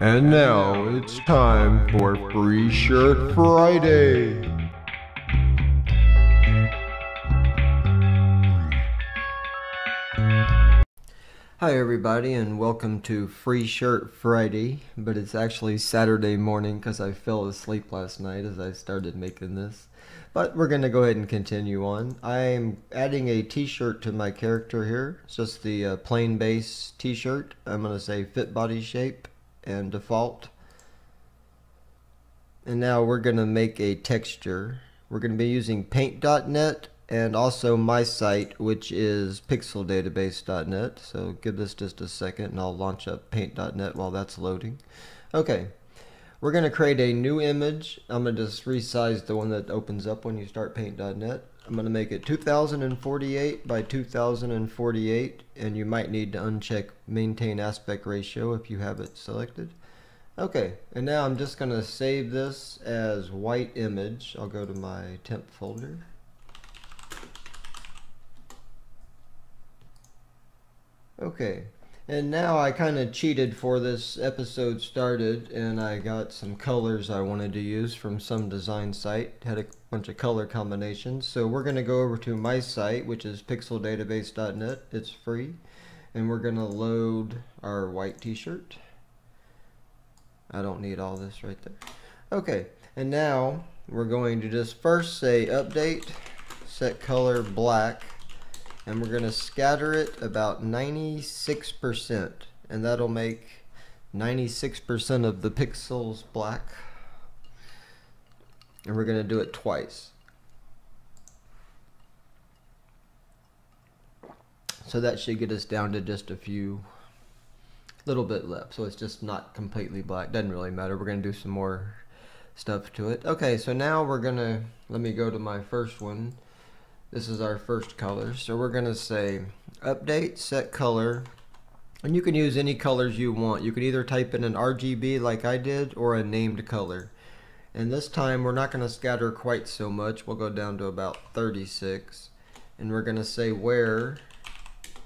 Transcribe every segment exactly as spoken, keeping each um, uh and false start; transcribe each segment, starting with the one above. And now it's time for Free Shirt Friday! Hi everybody and welcome to Free Shirt Friday, but it's actually Saturday morning because I fell asleep last night as I started making this. But we're going to go ahead and continue on. I'm adding a t-shirt to my character here. It's just the uh, plain base t-shirt. I'm going to say fit body shape and default. And now we're going to make a texture. We're going to be using Paint dot net and also my site, which is Pixel Database dot net. So give this just a second and I'll launch up Paint dot net while that's loading. Okay, we're going to create a new image. I'm going to just resize the one that opens up when you start Paint dot net. I'm going to make it two thousand forty-eight by two thousand forty-eight, and you might need to uncheck maintain aspect ratio if you have it selected. Okay, and now I'm just going to save this as white image. I'll go to my temp folder. Okay, and now I kind of cheated for this episode started, and I got some colors I wanted to use from some design site. Had a bunch of color combinations, so we're going to go over to my site, which is Pixel Database dot net. It's free, and we're going to load our white t-shirt. I don't need all this right there. Okay, and now we're going to just first say update, set color black, and we're going to scatter it about ninety-six percent, and that'll make ninety-six percent of the pixels black, and we're going to do it twice. So that should get us down to just a few little bit left, so it's just not completely black. Doesn't really matter, we're going to do some more stuff to it. Okay, so now we're going to, let me go to my first one. This is our first color, so we're going to say update, set color, and you can use any colors you want. You can either type in an R G B like I did or a named color, and this time we're not going to scatter quite so much. We'll go down to about thirty-six, and we're going to say where,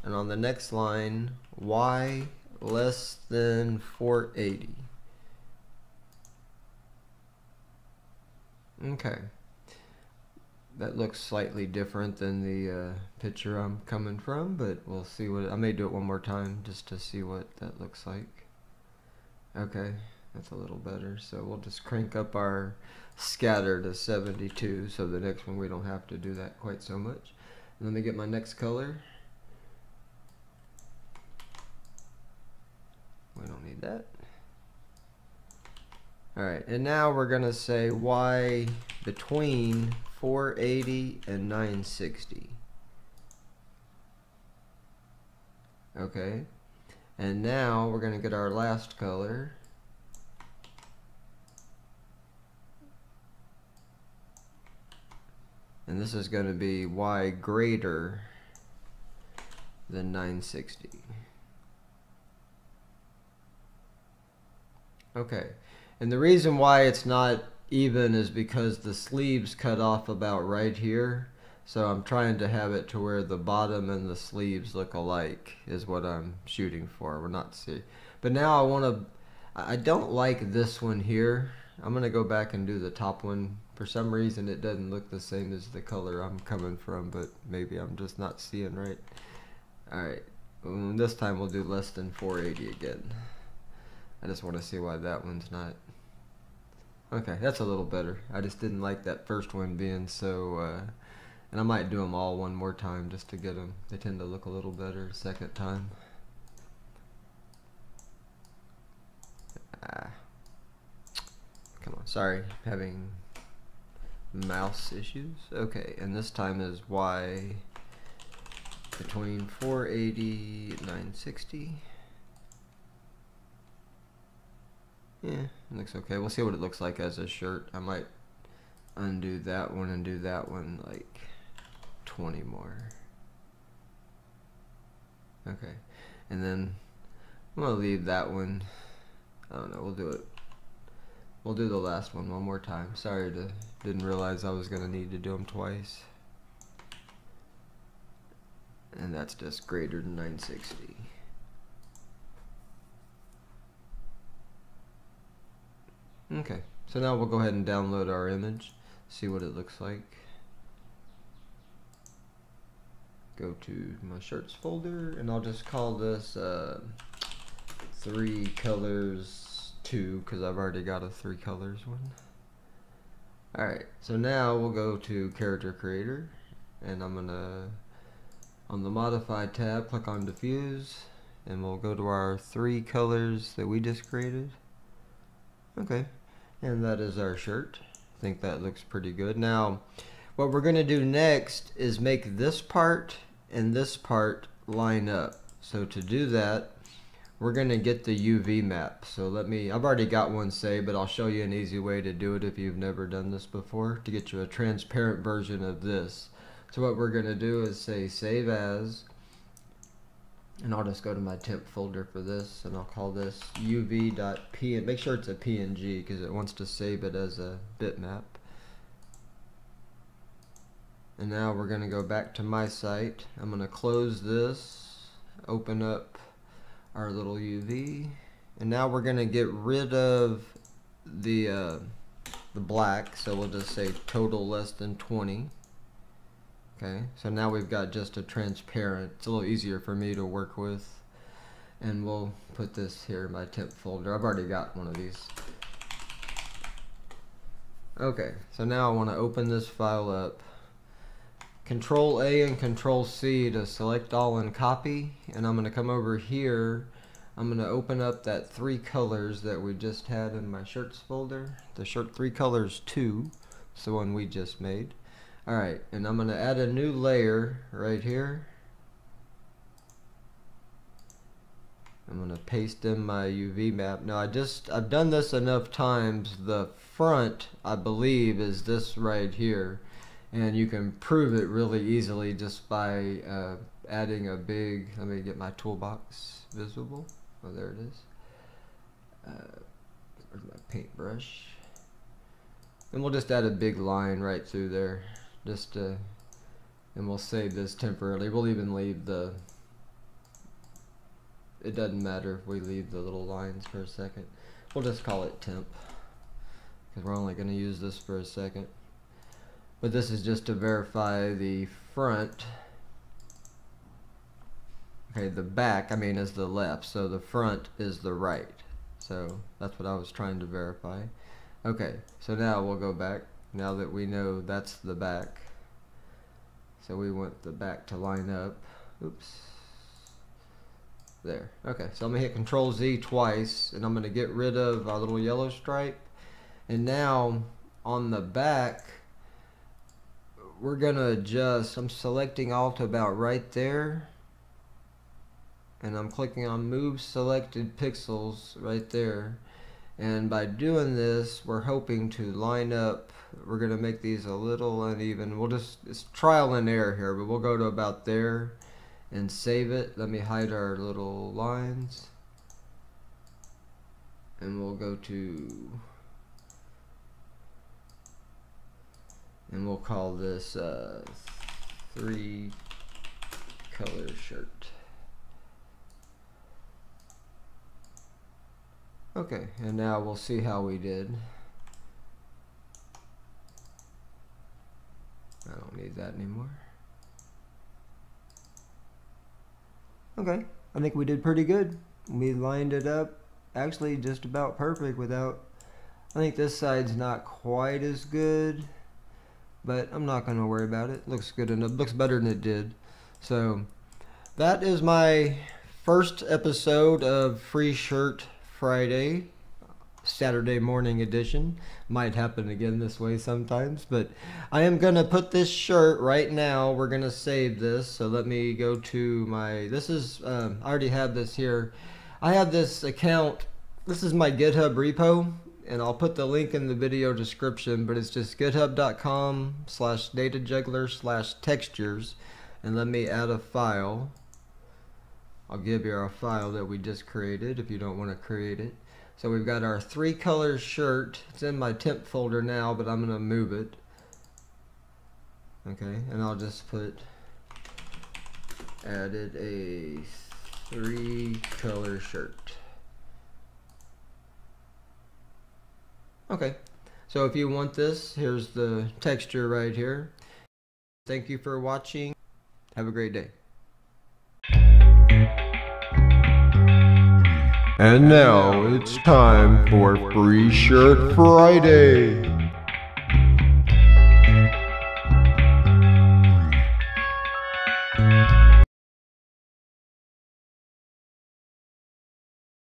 and on the next line, y less than four eighty. Okay. That looks slightly different than the uh, picture I'm coming from, but we'll see what, I may do it one more time just to see what that looks like. Okay, that's a little better. So we'll just crank up our scatter to seventy-two, so the next one we don't have to do that quite so much. And let me get my next color. We don't need that. Alright, and now we're going to say y between four eighty and nine sixty. Okay, and now we're going to get our last color. And this is going to be y greater than nine sixty. Okay, and the reason why it's not even is because the sleeves cut off about right here, so I'm trying to have it to where the bottom and the sleeves look alike is what I'm shooting for. We're not see, but now I want to, I don't like this one here. I'm gonna go back and do the top one. For some reason it doesn't look the same as the color I'm coming from, but maybe I'm just not seeing right. Alright, this time we'll do less than four eighty again. I just want to see why that one's not. Okay, that's a little better. I just didn't like that first one being so, uh, and I might do them all one more time just to get them. They tend to look a little better second time. Ah, come on, sorry, having mouse issues. Okay, and this time is Y between four eighty and nine sixty. Yeah, looks okay. We'll see what it looks like as a shirt. I might undo that one and do that one like twenty more. Okay, and then I'm gonna leave that one. I don't know, we'll do it. We'll do the last one one more time. Sorry, to didn't realize I was gonna need to do them twice. And that's just greater than nine sixty. Okay, so now we'll go ahead and download our image, see what it looks like. Go to my shirts folder, and I'll just call this uh, three colors two, because I've already got a three colors one. Alright, so now we'll go to Character Creator, and I'm gonna, on the Modify tab, click on Diffuse, and we'll go to our three colors that we just created. Okay, and that is our shirt. I think that looks pretty good. Now, what we're gonna do next is make this part and this part line up. So to do that, we're gonna get the U V map. So let me, I've already got one saved, but I'll show you an easy way to do it if you've never done this before, to get you a transparent version of this. So what we're gonna do is say save as, and I'll just go to my temp folder for this, and I'll call this U V dot P N G. Make sure it's a P N G because it wants to save it as a bitmap. And now we're going to go back to my site. I'm going to close this, open up our little U V, and now we're going to get rid of the uh, the black. So we'll just say total less than twenty. Okay, so now we've got just a transparent. It's a little easier for me to work with, and we'll put this here in my temp folder. I've already got one of these. Okay, so now I want to open this file up. Control A and Control C to select all and copy, and I'm going to come over here. I'm going to open up that three colors that we just had in my shirts folder, the shirt three colors two, it's the one we just made. Alright, and I'm going to add a new layer right here. I'm going to paste in my U V map. Now I just, I've done this enough times, the front I believe is this right here. And you can prove it really easily just by uh, adding a big, let me get my toolbox visible. Oh, there it is. Uh, where's my paintbrush? And we'll just add a big line right through there. Just to, and we'll save this temporarily. We'll even leave the, it doesn't matter if we leave the little lines for a second. We'll just call it temp, because we're only gonna use this for a second. But this is just to verify the front. Okay, the back, I mean, is the left, so the front is the right. So that's what I was trying to verify. Okay, so now we'll go back. Now that we know that's the back, so we want the back to line up. Oops. There. Okay, so I'm gonna hit Control Z twice, and I'm gonna get rid of our little yellow stripe. And now on the back, we're gonna adjust. I'm selecting all to about right there, and I'm clicking on move selected pixels right there, and by doing this we're hoping to line up. We're gonna make these a little uneven. We'll just, it's trial and error here, but we'll go to about there and save it. Let me hide our little lines, and we'll go to, and we'll call this uh, three color shirt. Okay, and now we'll see how we did. I don't need that anymore. Okay, I think we did pretty good. We lined it up actually just about perfect without, I think this side's not quite as good, but I'm not going to worry about it. Looks good enough. Looks better than it did. So that is my first episode of Free Shirt Friday, Saturday morning edition. Might happen again this way sometimes, but I am going to put this shirt right now. We're going to save this. So let me go to my, this is, um, I already have this here. I have this account. This is my GitHub repo, and I'll put the link in the video description, but it's just github.com slash datajuggler slash textures. And let me add a file. I'll give you our file that we just created if you don't want to create it. So we've got our three color shirt. It's in my temp folder now, but I'm going to move it. Okay, and I'll just put added a three color shirt. Okay, so if you want this, here's the texture right here. Thank you for watching. Have a great day. And now it's time for Free Shirt Friday.